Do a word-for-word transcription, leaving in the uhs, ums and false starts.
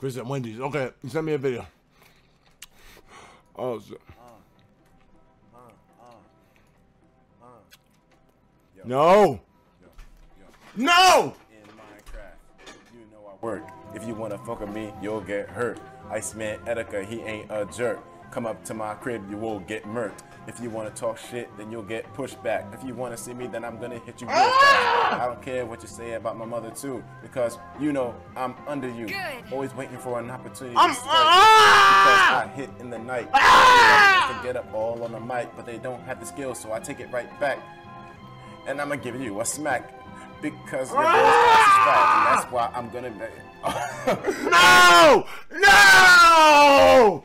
Visit Wendy's. Okay, you sent me a video. Oh, shit. Uh, uh, uh, uh. Yo. No! Yo. Yo. No! In Minecraft, you know I work. If you wanna fuck with me, you'll get hurt. Iceman Etika, he ain't a jerk. Come up to my crib, you will get murked. If you wanna talk shit, then you'll get pushed back. If you wanna see me, then I'm gonna hit you real ah! fast. I don't care what you say about my mother too, because you know I'm under you. Good. Always waiting for an opportunity I'm, to strike ah! because I hit in the night. Ah! I get up all on the mic, but they don't have the skills, so I take it right back. And I'ma give you a smack because your ah! girl's class is back, and that's why I'm gonna make it. No! No!